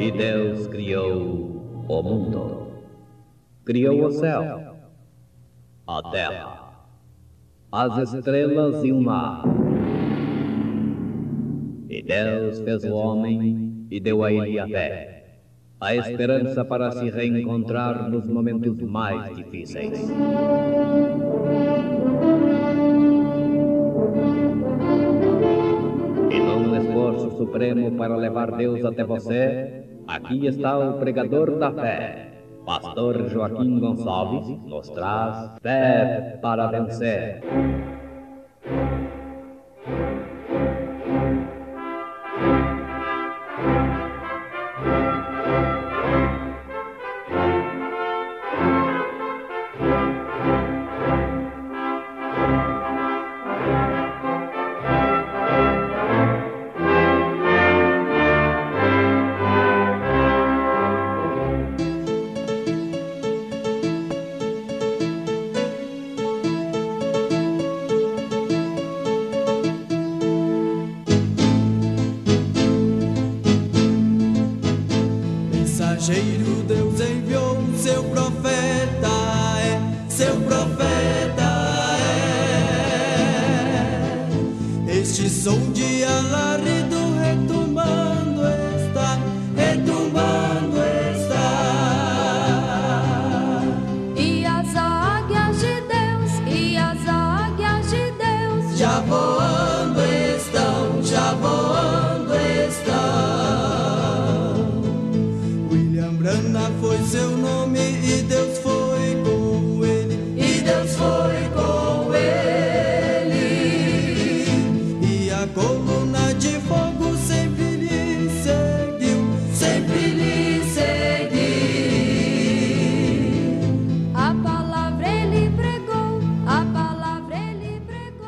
E Deus criou o mundo, criou o céu, a terra, as estrelas e o mar. E Deus fez o homem e deu a ele a fé, a esperança para se reencontrar nos momentos mais difíceis. Supremo para levar Deus até você, aqui está o pregador da fé. Pastor Joaquim Gonçalves nos traz Fé para Vencer.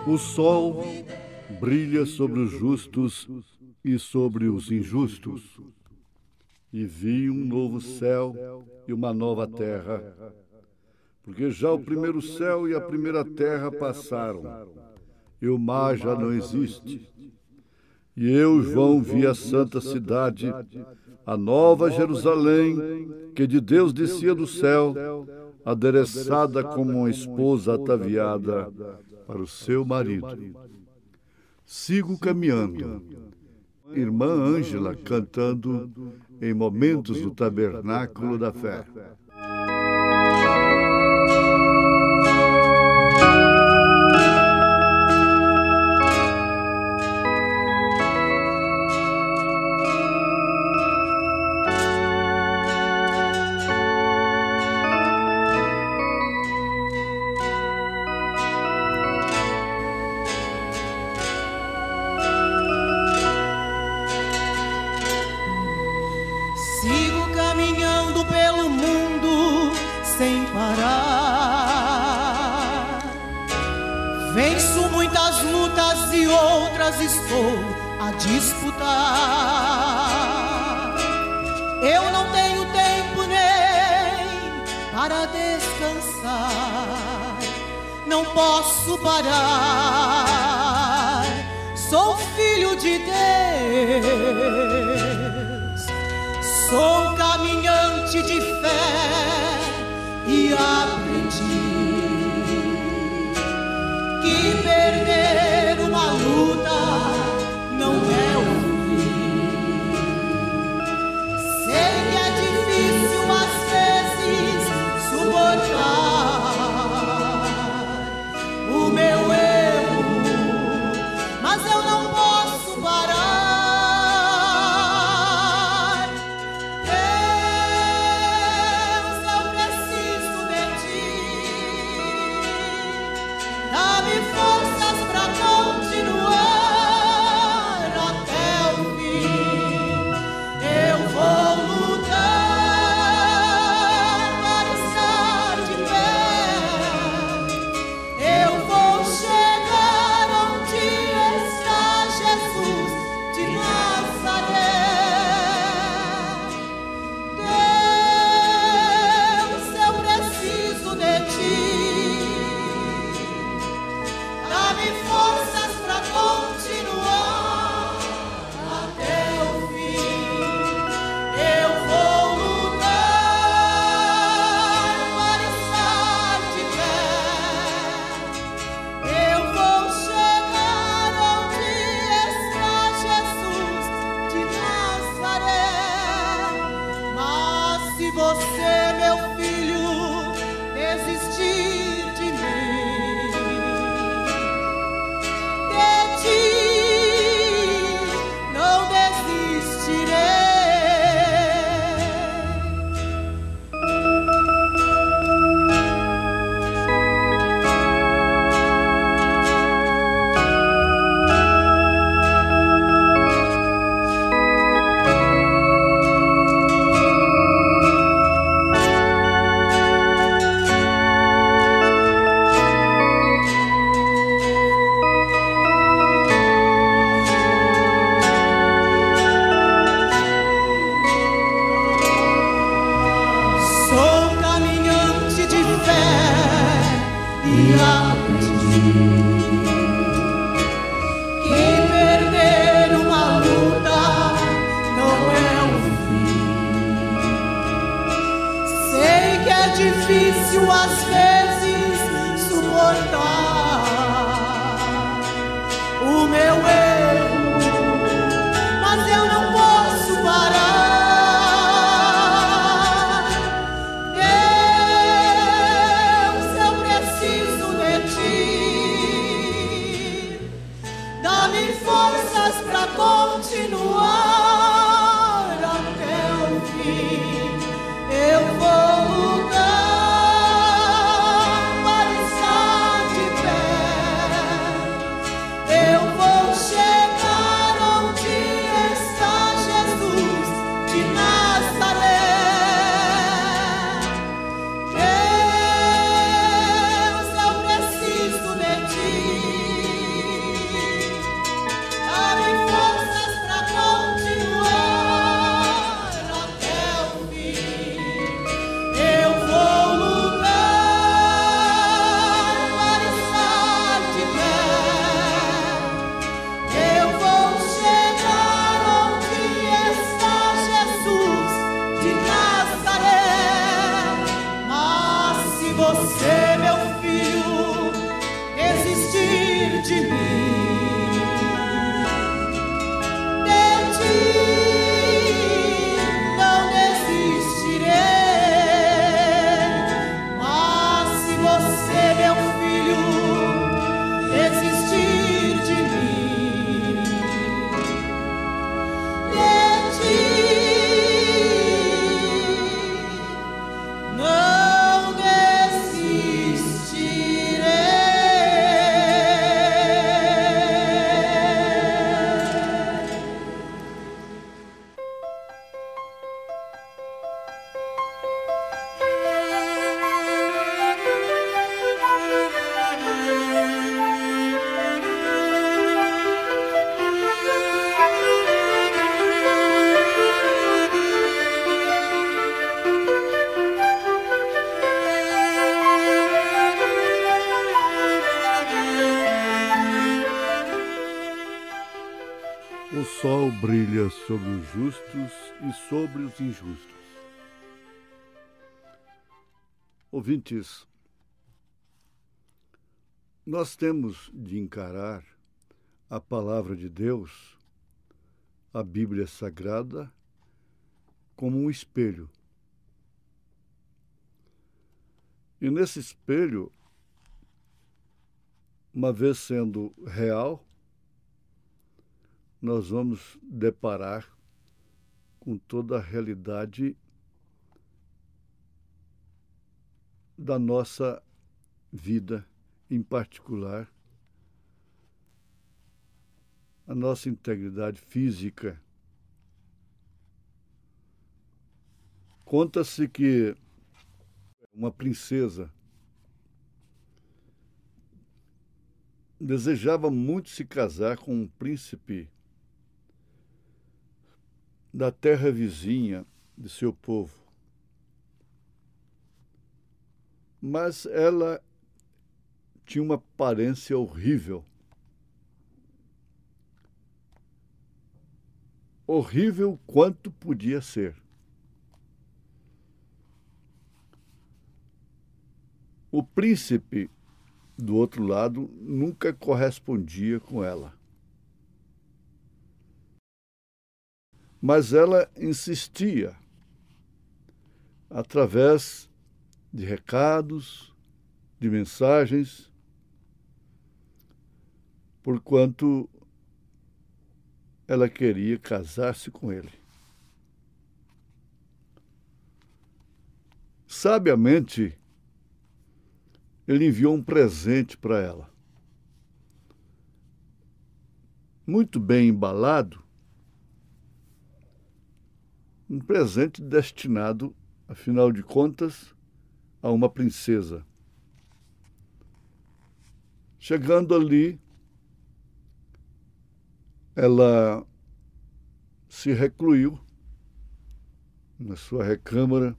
O sol brilha sobre os justos e sobre os injustos. E vi um novo céu e uma nova terra, porque já o primeiro céu e a primeira terra passaram, e o mar já não existe. E eu, João, vi a santa cidade, a nova Jerusalém, que de Deus descia do céu, adereçada como uma esposa ataviada para o seu marido. Sigo caminhando. Irmã Ângela cantando em momentos do Tabernáculo da Fé. Estou a disputar. Eu não tenho tempo nem para descansar. Não posso parar. Sou filho de Deus. Sou caminhante de fé e aprendi que perder uma luta não é o fim. Sei que é difícil às vezes suportar o meu erro, mas eu não posso parar. Deus, eu preciso de ti. Dá-me forças pra difícil às vezes suportar o meu erro, mas eu não posso parar. Deus, eu preciso de ti, dá-me forças pra continuar. O sol brilha sobre os justos e sobre os injustos. Ouvintes, nós temos de encarar a palavra de Deus, a Bíblia Sagrada, como um espelho. E nesse espelho, uma vez sendo real, nós vamos deparar com toda a realidade da nossa vida, em particular, a nossa integridade física. Conta-se que uma princesa desejava muito se casar com um príncipe da terra vizinha de seu povo. Mas ela tinha uma aparência horrível. Horrível quanto podia ser. O príncipe, do outro lado, nunca correspondia com ela. Mas ela insistia, através de recados, de mensagens, porquanto ela queria casar-se com ele. Sabiamente, ele enviou um presente para ela, muito bem embalado, um presente destinado, afinal de contas, a uma princesa. Chegando ali, ela se recluiu na sua recâmara,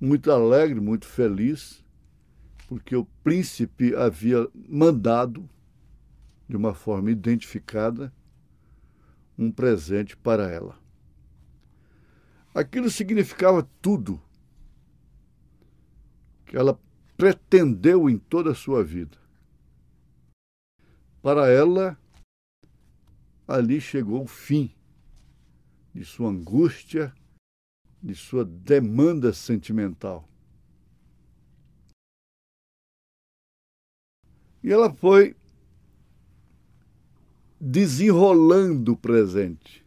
muito alegre, muito feliz, porque o príncipe havia mandado, de uma forma identificada, um presente para ela. Aquilo significava tudo. que ela pretendeu em toda a sua vida. Para ela, ali chegou o fim de sua angústia, de sua demanda sentimental. E ela foi desenrolando o presente.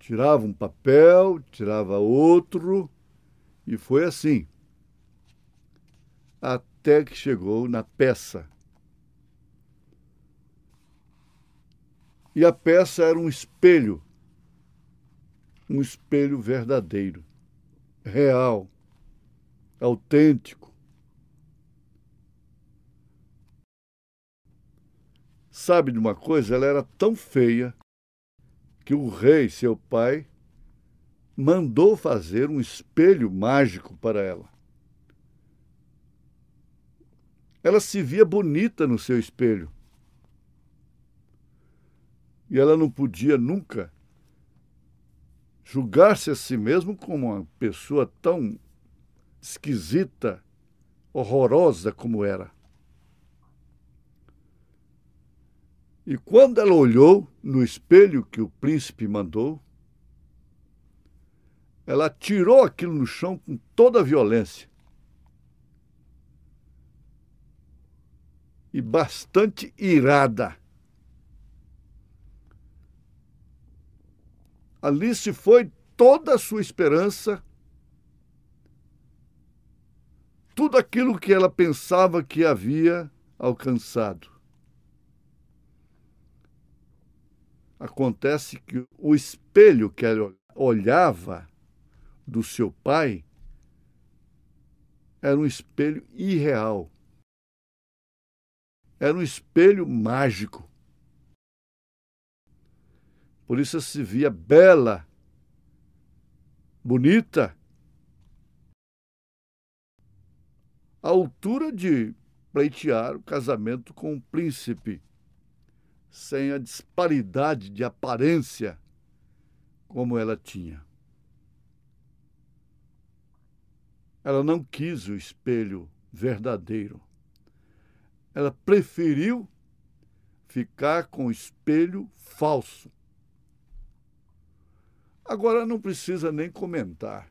Tirava um papel, tirava outro, e foi assim, até que chegou na peça. E a peça era um espelho verdadeiro, real, autêntico. Sabe de uma coisa? Ela era tão feia que o rei, seu pai, mandou fazer um espelho mágico para ela. Ela se via bonita no seu espelho. E ela não podia nunca julgar-se a si mesma como uma pessoa tão esquisita, horrorosa como era. E quando ela olhou no espelho que o príncipe mandou, ela atirou aquilo no chão com toda a violência. E bastante irada. Ali se foi toda a sua esperança, tudo aquilo que ela pensava que havia alcançado. Acontece que o espelho que ela olhava do seu pai era um espelho irreal. Era um espelho mágico. Por isso ela se via bela, bonita, à altura de pleitear o casamento com um príncipe, sem a disparidade de aparência como ela tinha. Ela não quis o espelho verdadeiro. Ela preferiu ficar com o espelho falso. Agora não precisa nem comentar.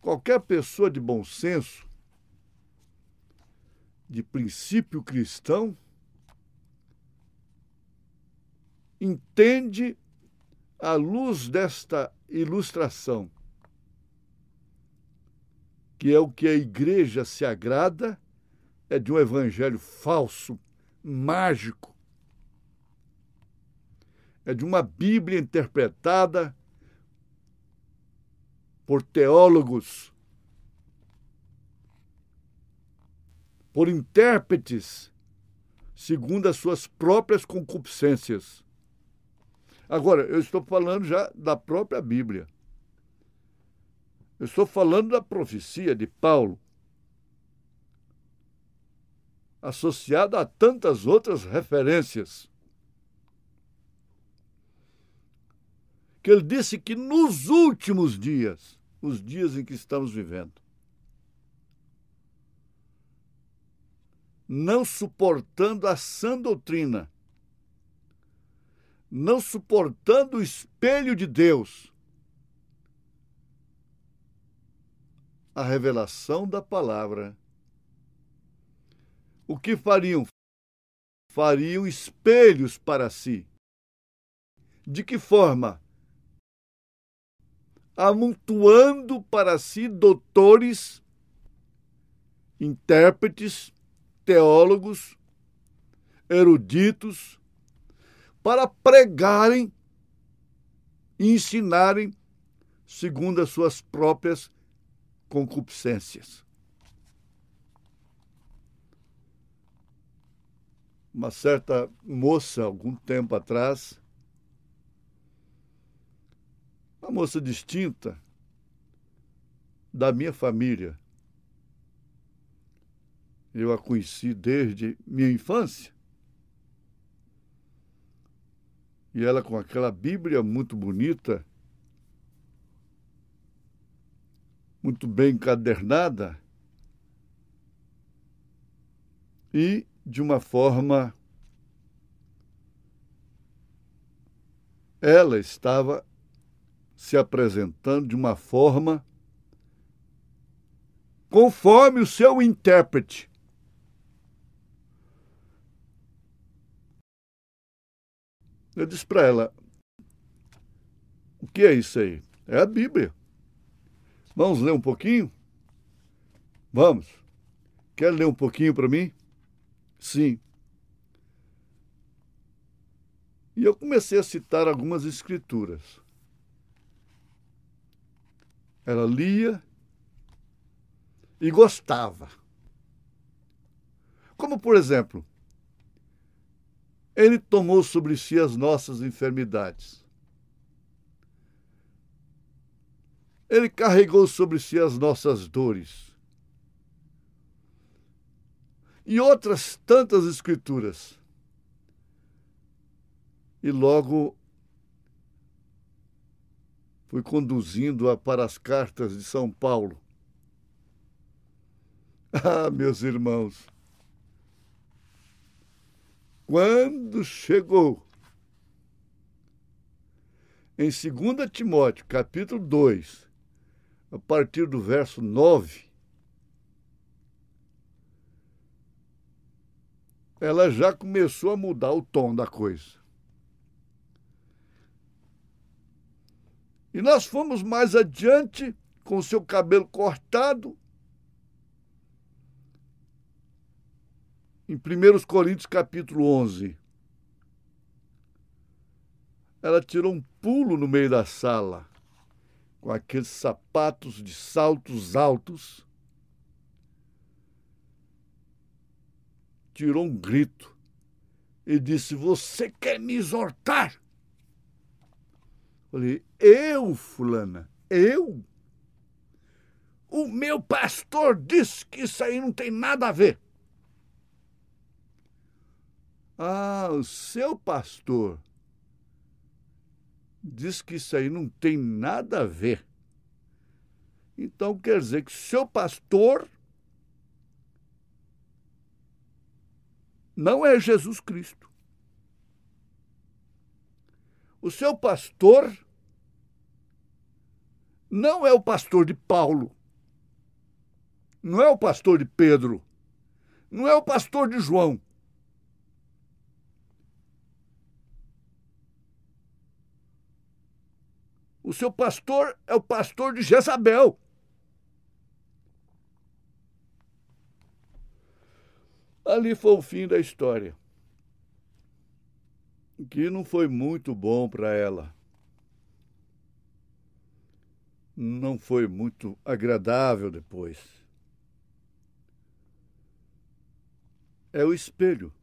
Qualquer pessoa de bom senso, de princípio cristão, entende, à luz desta ilustração, que é o que a igreja se agrada, é de um evangelho falso, mágico. É de uma Bíblia interpretada por teólogos, por intérpretes, segundo as suas próprias concupiscências. Agora, eu estou falando já da própria Bíblia. Eu estou falando da profecia de Paulo, associada a tantas outras referências, que ele disse que nos últimos dias, os dias em que estamos vivendo, não suportando a sã doutrina, não suportando o espelho de Deus, a revelação da palavra. O que fariam? Fariam espelhos para si. De que forma? Amontoando para si doutores, intérpretes, teólogos, eruditos, para pregarem e ensinarem segundo as suas próprias concupiscências. Uma certa moça, algum tempo atrás, uma moça distinta da minha família, eu a conheci desde minha infância, e ela com aquela Bíblia muito bonita, muito bem encadernada e de uma forma ela estava se apresentando de uma forma conforme o seu intérprete. Eu disse para ela, o que é isso aí? É a Bíblia. Vamos ler um pouquinho? Vamos. Quer ler um pouquinho para mim? Sim. E eu comecei a citar algumas escrituras. Ela lia e gostava. Como, por exemplo, ele tomou sobre si as nossas enfermidades. Ele carregou sobre si as nossas dores. E outras tantas escrituras. E logo fui conduzindo-a para as cartas de São Paulo. Ah, meus irmãos! Quando chegou em 2 Timóteo, capítulo 2, a partir do verso 9, ela já começou a mudar o tom da coisa. E nós fomos mais adiante, com o seu cabelo cortado, em 1 Coríntios, capítulo 11. Ela tirou um pulo no meio da sala, com aqueles sapatos de saltos altos. Tirou um grito e disse, você quer me exortar? Falei, eu, fulana, eu? O meu pastor disse que isso aí não tem nada a ver. Ah, o seu pastor diz que isso aí não tem nada a ver. Então quer dizer que seu pastor não é Jesus Cristo. O seu pastor não é o pastor de Paulo. Não é o pastor de Pedro. Não é o pastor de João. O seu pastor é o pastor de Jezabel. Ali foi o fim da história, que não foi muito bom para ela. Não foi muito agradável depois. É o espelho.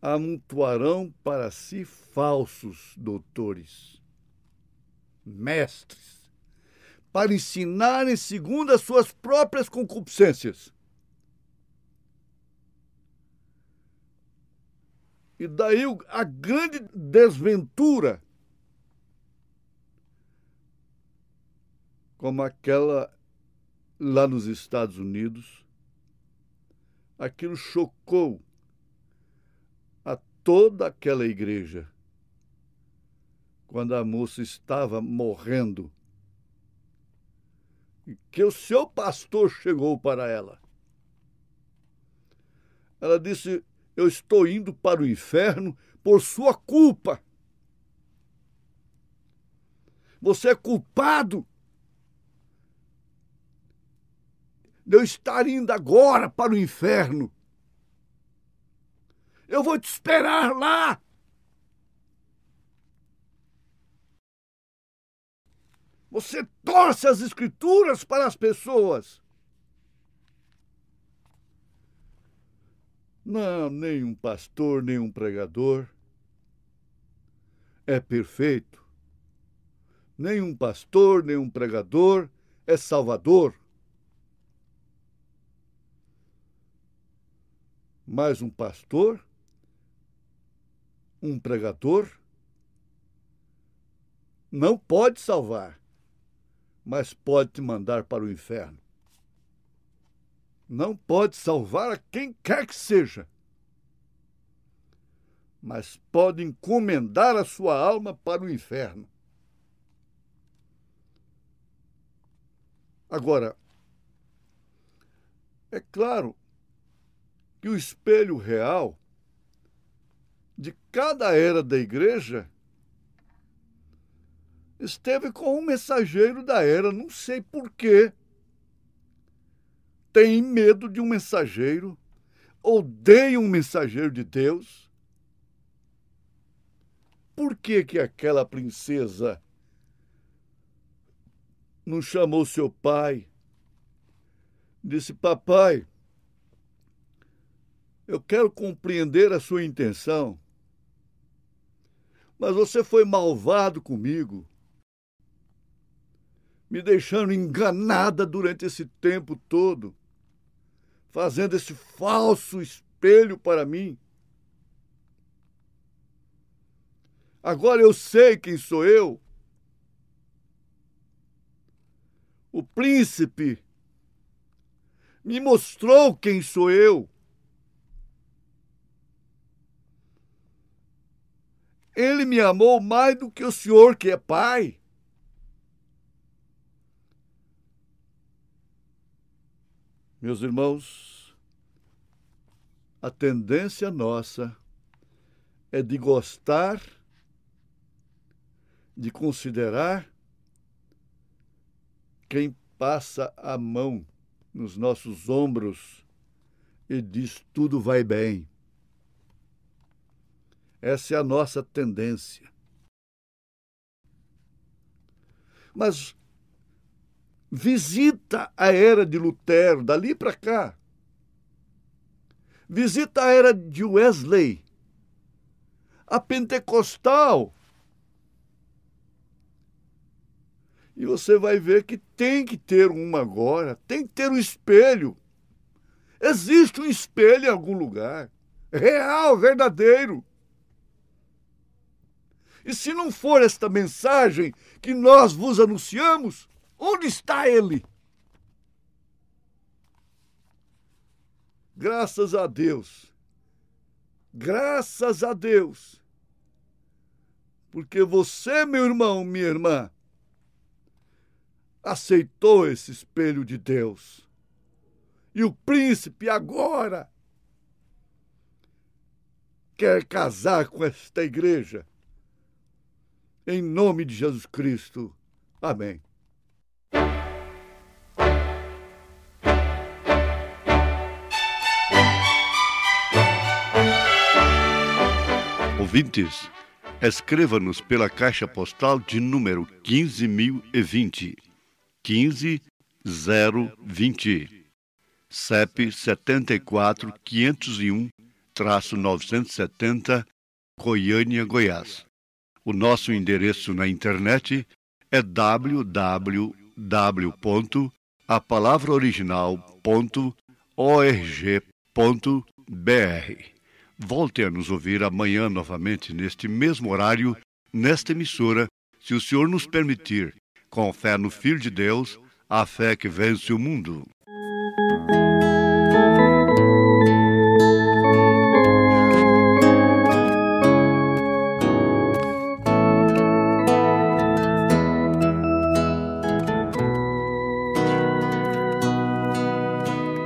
Amontoarão para si falsos doutores, mestres, para ensinarem segundo as suas próprias concupiscências. E daí a grande desventura, como aquela lá nos Estados Unidos, aquilo chocou toda aquela igreja, quando a moça estava morrendo, que o seu pastor chegou para ela. Ela disse, eu estou indo para o inferno por sua culpa. Você é culpado de eu estar indo agora para o inferno. Eu vou te esperar lá. Você torce as escrituras para as pessoas. Não, nenhum pastor, nenhum pregador é perfeito. Nenhum pastor, nenhum pregador é salvador. Mas um pastor, um pregador não pode salvar. mas pode te mandar para o inferno. Não pode salvar a quem quer que seja, mas pode encomendar a sua alma para o inferno. Agora, é claro que o espelho real de cada era da igreja esteve com um mensageiro da era, não sei porquê. Tem medo de um mensageiro, odeia um mensageiro de Deus. Por que que aquela princesa não chamou seu pai? Disse, papai, eu quero compreender a sua intenção, mas você foi malvado comigo, me deixando enganada durante esse tempo todo, fazendo esse falso espelho para mim. Agora eu sei quem sou eu. O príncipe me mostrou quem sou eu. Ele me amou mais do que o senhor, que é pai. Meus irmãos, a tendência nossa é de gostar, de considerar quem passa a mão nos nossos ombros e diz tudo vai bem. Essa é a nossa tendência. Mas visita a era de Lutero, dali para cá. Visita a era de Wesley, a pentecostal. E você vai ver que tem que ter uma agora, tem que ter um espelho. Existe um espelho em algum lugar, real, verdadeiro. E se não for esta mensagem que nós vos anunciamos, onde está ele? Graças a Deus, graças a Deus, porque você, meu irmão, minha irmã, aceitou esse espelho de Deus. E o príncipe agora quer casar com esta igreja. Em nome de Jesus Cristo. Amém. Ouvintes, escreva-nos pela caixa postal de número 15.020. 15020, CEP 74501-970, Goiânia, Goiás. O nosso endereço na internet é www.apalavraoriginal.org.br. Volte a nos ouvir amanhã novamente neste mesmo horário, nesta emissora, se o Senhor nos permitir. Com fé no Filho de Deus, a fé que vence o mundo.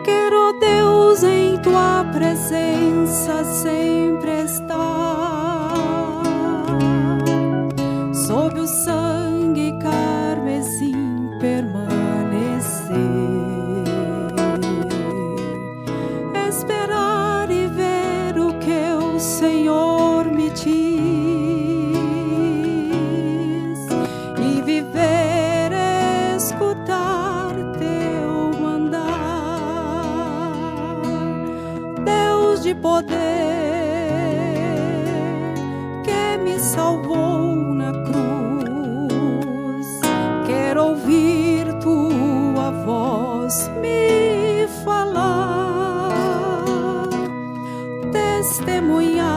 Quero, Deus, em tua presença sempre estar, sob o sangue carmesim permanecer, esperar e ver o que o Senhor me diz e viver, escutar teu mandar, Deus de poder que me salvou na cruz. Ouvir tua voz me falar, testemunhar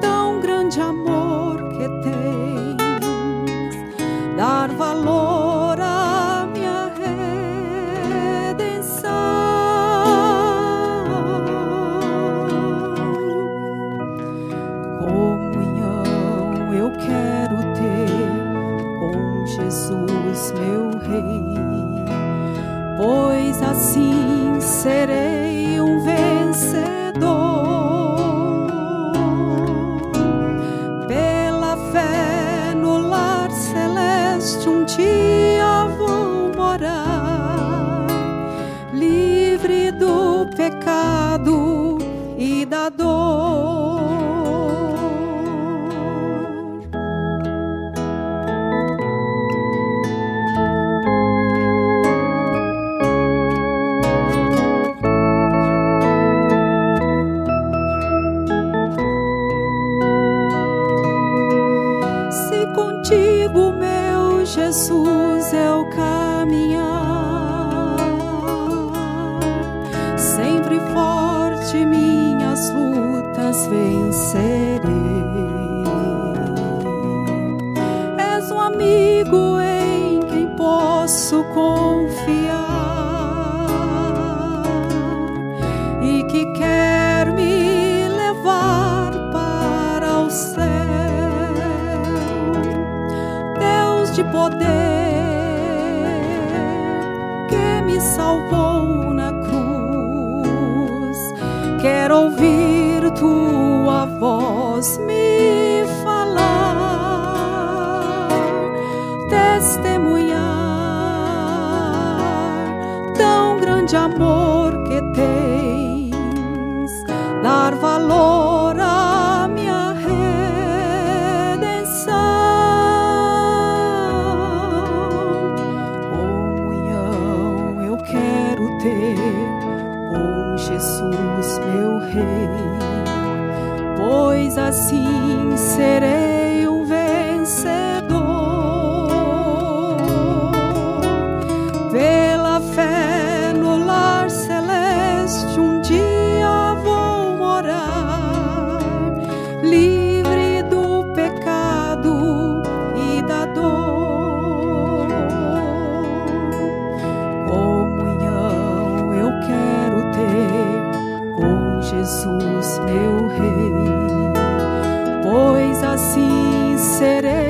tão grande amor que tens, da assim serei um vencedor. Pela fé no lar celeste um dia vou morar, livre do pecado e da dor. Jesus é o caminhar, sempre forte minhas lutas vencerei. És um amigo em quem posso confiar e que quer me levar para o céu. De poder que me salvou na cruz, quero ouvir tua voz me falar, testemunhar tão grande amor que tens, dar valor à minha redenção. Oh Jesus, meu Rei, pois assim serei um vencedor. Pela fé no lar celeste um dia vou morar, livre do pecado e da dor. Jesus, meu Rei, pois assim serei.